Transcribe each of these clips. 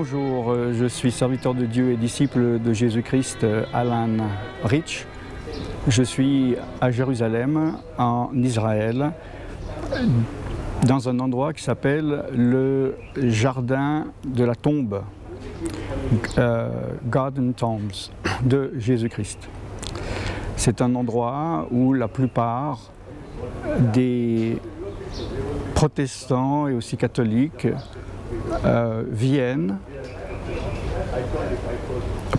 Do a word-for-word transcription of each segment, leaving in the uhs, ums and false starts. Bonjour, je suis serviteur de Dieu et disciple de Jésus-Christ, Alan Rich. Je suis à Jérusalem, en Israël, dans un endroit qui s'appelle le Jardin de la Tombe, euh, Garden Tombs, de Jésus-Christ. C'est un endroit où la plupart des protestants et aussi catholiques euh, viennent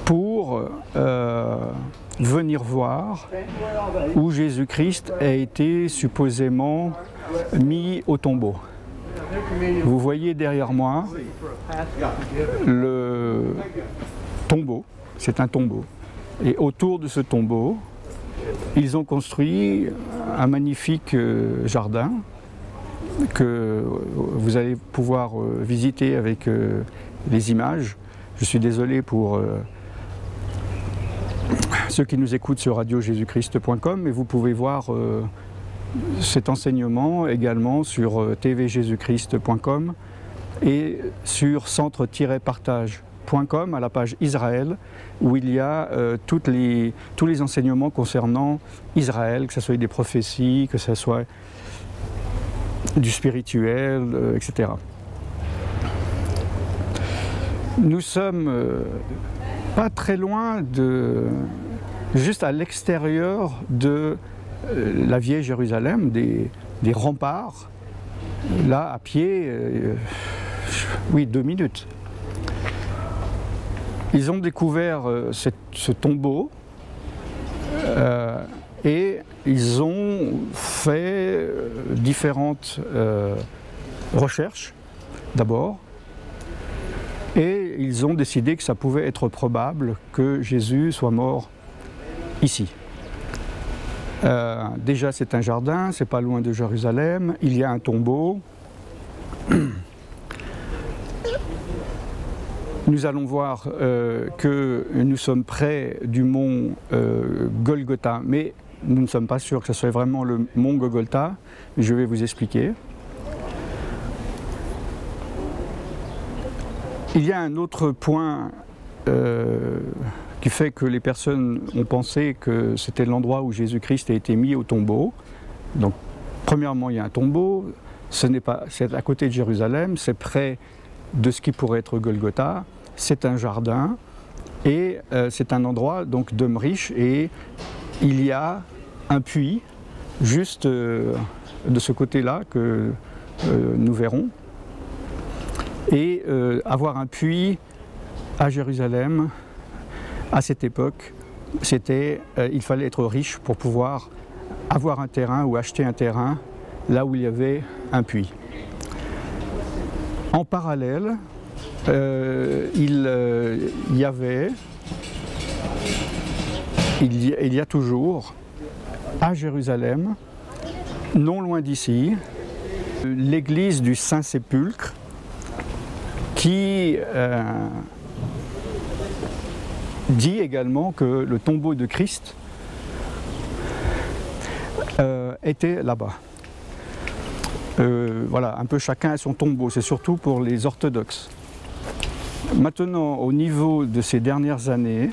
pour euh, venir voir où Jésus-Christ a été supposément mis au tombeau. Vous voyez derrière moi le tombeau, c'est un tombeau, et autour de ce tombeau, ils ont construit un magnifique jardin que vous allez pouvoir visiter avec les images. Je suis désolé pour ceux qui nous écoutent sur radio jésus christ point com, mais vous pouvez voir cet enseignement également sur t v jésus christ point com et sur centre-partage point com. Com à la page Israël, où il y a euh, toutes les, tous les enseignements concernant Israël, que ce soit des prophéties, que ce soit du spirituel, euh, et cetera. Nous sommes euh, pas très loin de, juste à l'extérieur de euh, la vieille Jérusalem, des, des remparts, là à pied, euh, oui, deux minutes. Ils ont découvert euh, cette, ce tombeau euh, et ils ont fait euh, différentes euh, recherches d'abord, et ils ont décidé que ça pouvait être probable que Jésus soit mort ici. Euh, déjà c'est un jardin, c'est pas loin de Jérusalem, il y a un tombeau. Nous allons voir euh, que nous sommes près du mont euh, Golgotha, mais nous ne sommes pas sûrs que ce soit vraiment le mont Golgotha. Je vais vous expliquer. Il y a un autre point euh, qui fait que les personnes ont pensé que c'était l'endroit où Jésus-Christ a été mis au tombeau. Donc, premièrement, il y a un tombeau. Ce n'est pas, c'est à côté de Jérusalem, c'est près de ce qui pourrait être Golgotha. C'est un jardin et euh, c'est un endroit donc d'hommes riches, et il y a un puits juste euh, de ce côté-là que euh, nous verrons. Et euh, avoir un puits à Jérusalem à cette époque, c'était euh, il fallait être riche pour pouvoir avoir un terrain ou acheter un terrain là où il y avait un puits. En parallèle, euh, il euh, y avait, il y, il y a toujours, à Jérusalem, non loin d'ici, l'église du Saint-Sépulcre, qui euh, dit également que le tombeau de Christ euh, était là-bas. Euh, voilà, un peu chacun à son tombeau, c'est surtout pour les orthodoxes. Maintenant, au niveau de ces dernières années,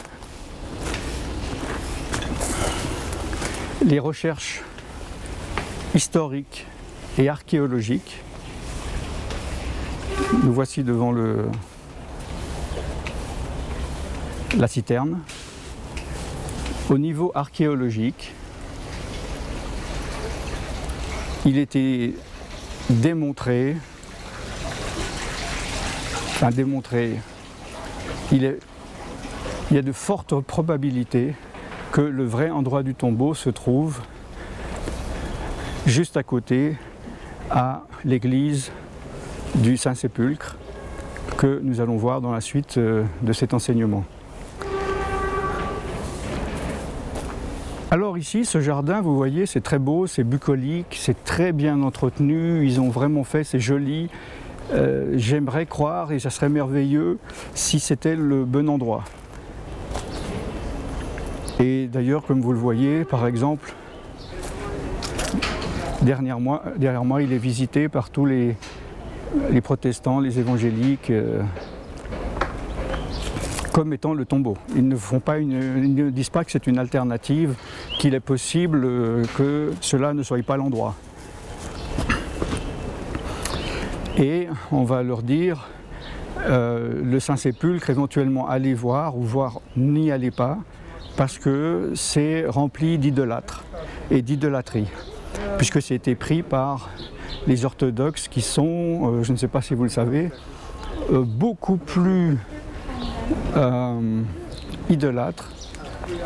les recherches historiques et archéologiques, nous voici devant le, la citerne, au niveau archéologique, il était démontré, enfin démontré, il, est, il y a de fortes probabilités que le vrai endroit du tombeau se trouve juste à côté à l'église du Saint-Sépulcre que nous allons voir dans la suite de cet enseignement. Alors ici, ce jardin, vous voyez, c'est très beau, c'est bucolique, c'est très bien entretenu, ils ont vraiment fait, c'est joli. Euh, j'aimerais croire, et ça serait merveilleux, si c'était le bon endroit. Et d'ailleurs, comme vous le voyez, par exemple, derrière moi, derrière moi il est visité par tous les, les protestants, les évangéliques, euh, comme étant le tombeau. Ils ne font pas une, ils ne disent pas que c'est une alternative, qu'il est possible que cela ne soit pas l'endroit. Et on va leur dire, euh, le Saint-Sépulcre, éventuellement allez voir, ou voir n'y allez pas, parce que c'est rempli d'idolâtres et d'idolâtrie, puisque c'était pris par les orthodoxes qui sont, euh, je ne sais pas si vous le savez, euh, beaucoup plus euh, idolâtres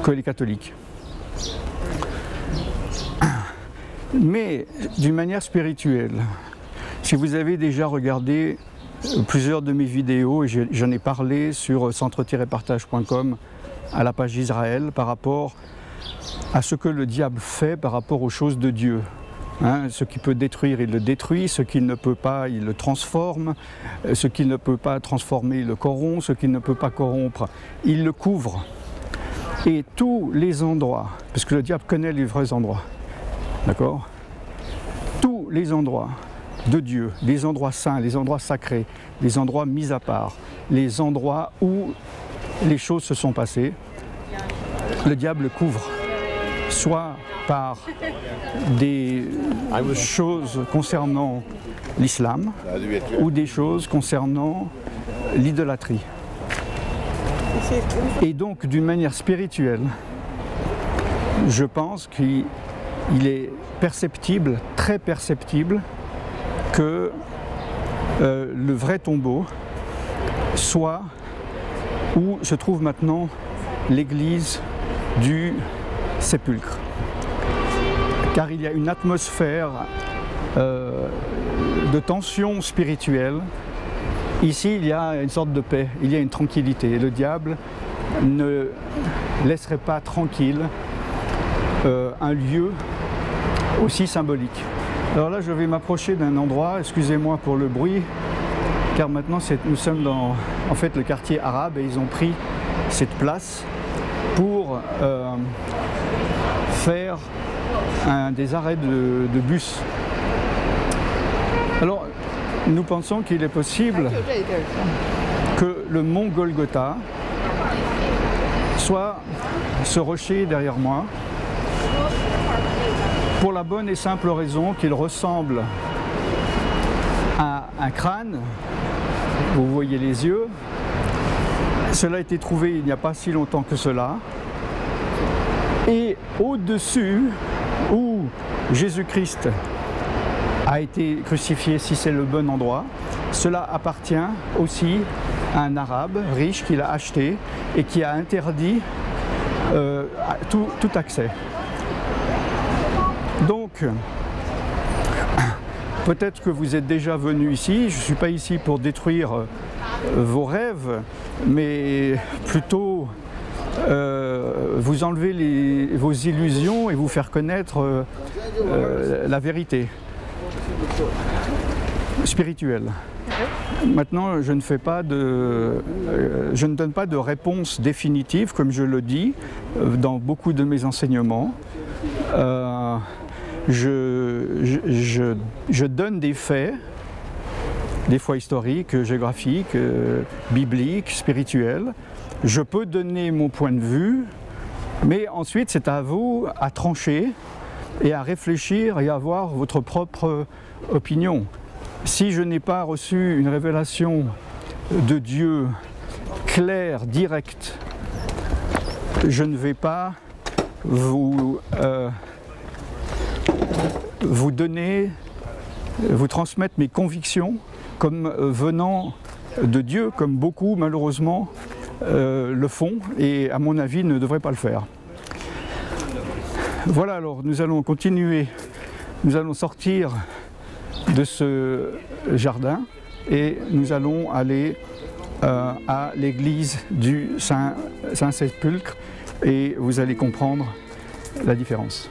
que les catholiques. Mais d'une manière spirituelle, si vous avez déjà regardé plusieurs de mes vidéos, et j'en ai parlé sur centre tiret partage point com à la page Israël par rapport à ce que le diable fait par rapport aux choses de Dieu. Hein, ce qu'il peut détruire, il le détruit, ce qu'il ne peut pas, il le transforme, ce qu'il ne peut pas transformer, il le corrompt, ce qu'il ne peut pas corrompre, il le couvre. Et tous les endroits, parce que le diable connaît les vrais endroits, d'accord? Tous les endroits de Dieu, les endroits saints, les endroits sacrés, les endroits mis à part, les endroits où les choses se sont passées, le diable couvre, soit par des choses concernant l'islam ou des choses concernant l'idolâtrie. Et donc, d'une manière spirituelle, je pense qu'il est perceptible, très perceptible, que euh, le vrai tombeau soit où se trouve maintenant l'église du Sépulcre. Car il y a une atmosphère euh, de tension spirituelle. Ici, il y a une sorte de paix, il y a une tranquillité. Et le diable ne laisserait pas tranquille euh, un lieu aussi symbolique. Alors là, je vais m'approcher d'un endroit, excusez-moi pour le bruit, car maintenant nous sommes dans en fait, le quartier arabe et ils ont pris cette place pour euh, faire un, des arrêts de, de bus. Alors, nous pensons qu'il est possible que le mont Golgotha soit ce rocher derrière moi, pour la bonne et simple raison qu'il ressemble à un crâne, vous voyez les yeux. Cela a été trouvé il n'y a pas si longtemps que cela. Et au-dessus, où Jésus-Christ a été crucifié, si c'est le bon endroit, cela appartient aussi à un arabe riche qui l'a acheté et qui a interdit euh, tout, tout accès. Donc, peut-être que vous êtes déjà venu ici. Je ne suis pas ici pour détruire vos rêves, mais plutôt euh, vous enlever les, vos illusions et vous faire connaître euh, euh, la vérité spirituelle. Maintenant, je ne fais pas de, euh, je ne donne pas de réponse définitive, comme je le dis dans beaucoup de mes enseignements. Euh, Je, je, je, je donne des faits, des fois historiques, géographiques, euh, bibliques, spirituels. Je peux donner mon point de vue, mais ensuite c'est à vous à trancher et à réfléchir et à avoir votre propre opinion. Si je n'ai pas reçu une révélation de Dieu claire, directe, je ne vais pas vous... Euh, vous donner, vous transmettre mes convictions comme venant de Dieu, comme beaucoup malheureusement euh, le font et à mon avis ne devraient pas le faire. Voilà, alors nous allons continuer, nous allons sortir de ce jardin et nous allons aller euh, à l'église du Saint-Sépulcre et vous allez comprendre la différence.